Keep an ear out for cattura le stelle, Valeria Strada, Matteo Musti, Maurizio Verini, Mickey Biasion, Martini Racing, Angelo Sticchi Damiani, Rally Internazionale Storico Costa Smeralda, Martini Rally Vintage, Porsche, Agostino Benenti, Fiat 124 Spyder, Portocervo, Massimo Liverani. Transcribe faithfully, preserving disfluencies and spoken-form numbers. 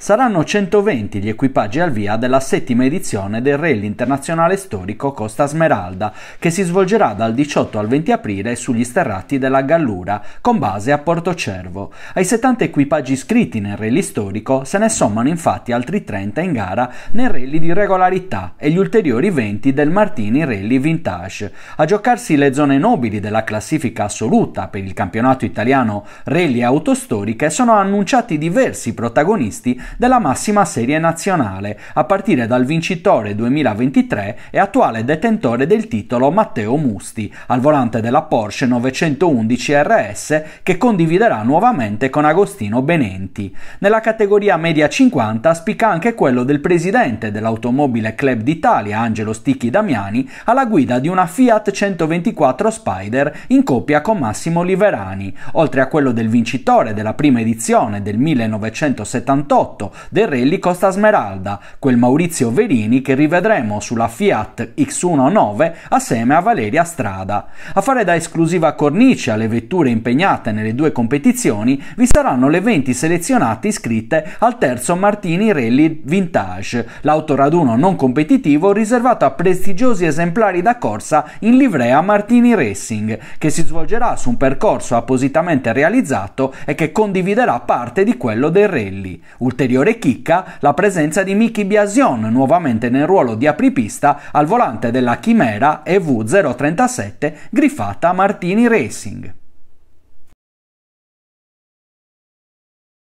Saranno centoventi gli equipaggi al via della settima edizione del Rally Internazionale Storico Costa Smeralda, che si svolgerà dal diciotto al venti aprile sugli sterrati della Gallura, con base a Portocervo. Ai settanta equipaggi iscritti nel Rally Storico se ne sommano infatti altri trenta in gara nel Rally di regolarità e gli ulteriori venti del Martini Rally Vintage. A giocarsi le zone nobili della classifica assoluta per il campionato italiano Rally Autostoriche sono annunciati diversi protagonisti della massima serie nazionale, a partire dal vincitore duemilaventitré e attuale detentore del titolo Matteo Musti, al volante della Porsche novecentoundici R S, che condividerà nuovamente con Agostino Benenti. Nella categoria media cinquanta spicca anche quello del presidente dell'Automobile Club d'Italia Angelo Sticchi Damiani, alla guida di una Fiat centoventiquattro Spyder in coppia con Massimo Liverani, oltre a quello del vincitore della prima edizione del millenovecentosettantotto del Rally Costa Smeralda, quel Maurizio Verini che rivedremo sulla Fiat X diciannove assieme a Valeria Strada. A fare da esclusiva cornice alle vetture impegnate nelle due competizioni vi saranno le venti selezionate iscritte al terzo Martini Rally Vintage, l'autoraduno non competitivo riservato a prestigiosi esemplari da corsa in livrea Martini Racing, che si svolgerà su un percorso appositamente realizzato e che condividerà parte di quello del Rally. Ulteriori Ulteriore chicca, la presenza di Mickey Biasion, nuovamente nel ruolo di apripista, al volante della Chimera E V zero trentasette, griffata Martini Racing.